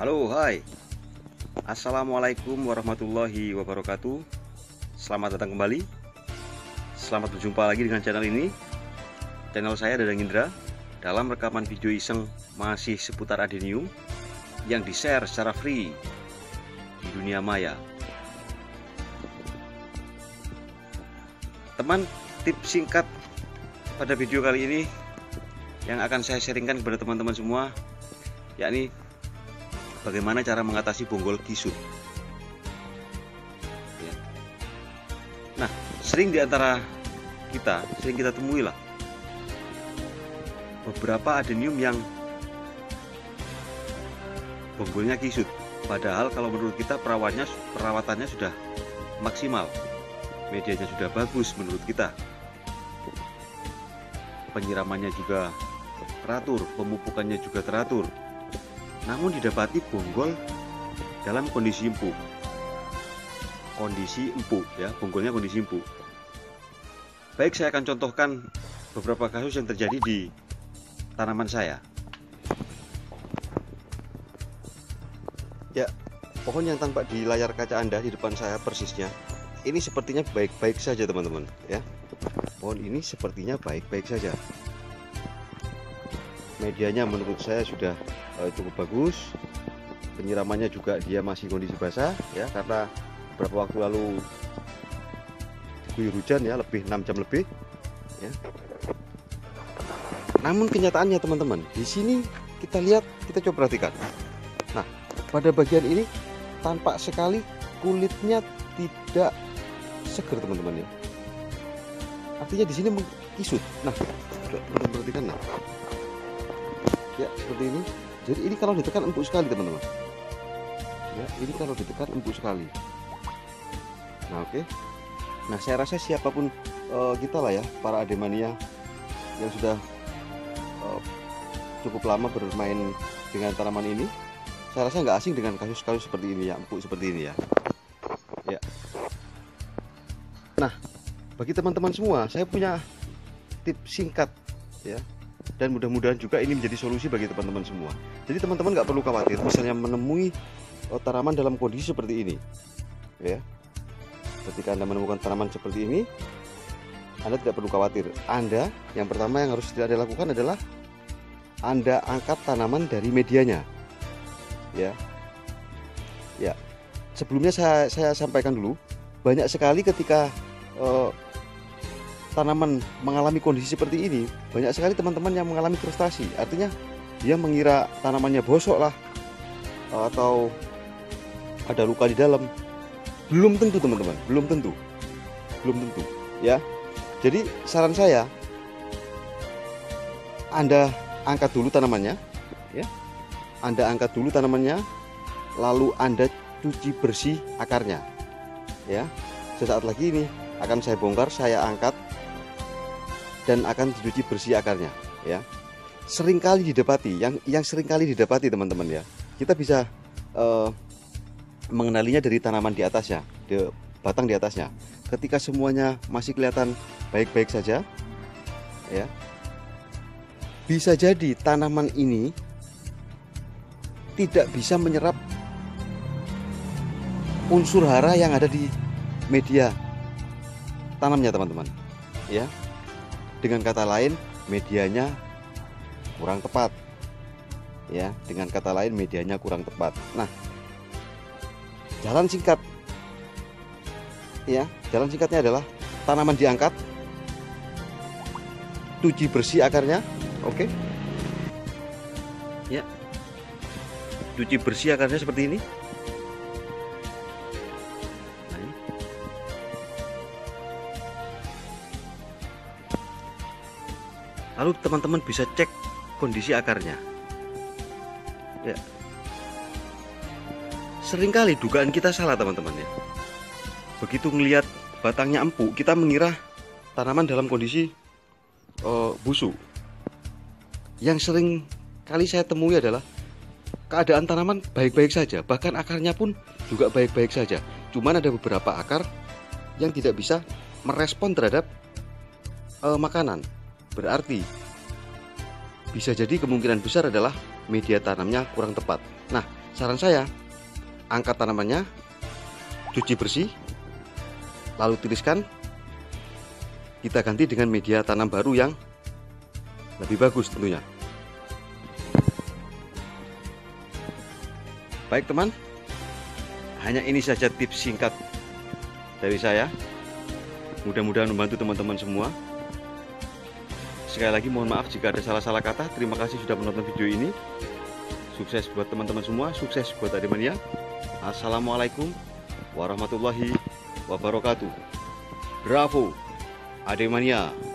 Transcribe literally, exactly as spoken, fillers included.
Halo, hai. Assalamualaikum warahmatullahi wabarakatuh. Selamat datang kembali. Selamat berjumpa lagi dengan channel ini. Channel saya Dadang Indra. Dalam rekaman video iseng masih seputar Adenium yang di-share secara free di dunia maya. Teman, tips singkat pada video kali ini yang akan saya sharingkan kepada teman-teman semua, yakni bagaimana cara mengatasi bonggol kisut. Ya. Nah, sering diantara kita, sering kita temui lah beberapa adenium yang bonggolnya kisut. Padahal kalau menurut kita perawatnya, perawatannya sudah maksimal, medianya sudah bagus menurut kita, penyiramannya juga teratur, pemupukannya juga teratur. Namun didapati bonggol dalam kondisi empuk. Kondisi empuk ya, bonggolnya kondisi empuk. Baik, saya akan contohkan beberapa kasus yang terjadi di tanaman saya. Ya, pohon yang tampak di layar kaca Anda di depan saya persisnya, ini sepertinya baik-baik saja teman-teman ya. Pohon ini sepertinya baik-baik saja. Medianya menurut saya sudah uh, cukup bagus. Penyiramannya juga dia masih kondisi basah ya, karena beberapa waktu lalu diguyur hujan ya, lebih enam jam lebih ya. Namun kenyataannya teman-teman, di sini kita lihat, kita coba perhatikan. Nah, pada bagian ini tampak sekali kulitnya tidak seger teman-teman ya. Artinya di sini mengkisut. Nah, coba perhatikan nah. Ya, seperti ini. Jadi ini kalau ditekan empuk sekali teman-teman ya, ini kalau ditekan empuk sekali. Nah, oke. Nah, saya rasa siapapun uh, kita lah ya, para ademania yang sudah uh, cukup lama bermain dengan tanaman ini, saya rasa nggak asing dengan kasus-kasus seperti ini ya, empuk seperti ini ya. Ya. Nah, bagi teman-teman semua, saya punya tips singkat ya. Dan mudah-mudahan juga ini menjadi solusi bagi teman-teman semua. Jadi teman-teman nggak perlu khawatir misalnya menemui tanaman dalam kondisi seperti ini ya. Ketika Anda menemukan tanaman seperti ini, Anda tidak perlu khawatir. Anda yang pertama yang harus Anda lakukan adalah Anda angkat tanaman dari medianya ya. Ya, sebelumnya saya, saya sampaikan dulu, banyak sekali ketika eh, tanaman mengalami kondisi seperti ini, banyak sekali teman-teman yang mengalami frustasi. Artinya dia mengira tanamannya bosok lah, atau ada luka di dalam. Belum tentu teman-teman, belum tentu, belum tentu ya. Jadi saran saya, Anda angkat dulu tanamannya ya. Anda angkat dulu tanamannya, lalu Anda cuci bersih akarnya ya. Sesaat lagi ini akan saya bongkar, saya angkat dan akan dicuci bersih akarnya ya. Seringkali didapati, yang yang seringkali didapati teman-teman ya, kita bisa eh, mengenalinya dari tanaman di atasnya, di batang di atasnya. Ketika semuanya masih kelihatan baik-baik saja ya, bisa jadi tanaman ini tidak bisa menyerap unsur hara yang ada di media tanamnya teman-teman ya. Dengan kata lain, medianya kurang tepat ya. Dengan kata lain, medianya kurang tepat. Nah, jalan singkat ya, jalan singkatnya adalah tanaman diangkat, cuci bersih akarnya, oke? Ya, cuci bersih akarnya seperti ini. Lalu teman-teman bisa cek kondisi akarnya ya. Seringkali dugaan kita salah teman-teman ya. Begitu melihat batangnya empuk, kita mengira tanaman dalam kondisi uh, busuk. Yang sering kali saya temui adalah keadaan tanaman baik-baik saja, bahkan akarnya pun juga baik-baik saja. Cuman ada beberapa akar yang tidak bisa merespon terhadap uh, makanan. Berarti bisa jadi kemungkinan besar adalah media tanamnya kurang tepat. Nah, Saran saya, angkat tanamannya, cuci bersih, lalu tiriskan. Kita ganti dengan media tanam baru yang lebih bagus tentunya. Baik teman, hanya ini saja tips singkat dari saya. Mudah-mudahan membantu teman-teman semua. Sekali lagi mohon maaf jika ada salah-salah kata. Terima kasih sudah menonton video ini. Sukses buat teman-teman semua, sukses buat Ademania. Assalamualaikum warahmatullahi wabarakatuh. Bravo Ademania.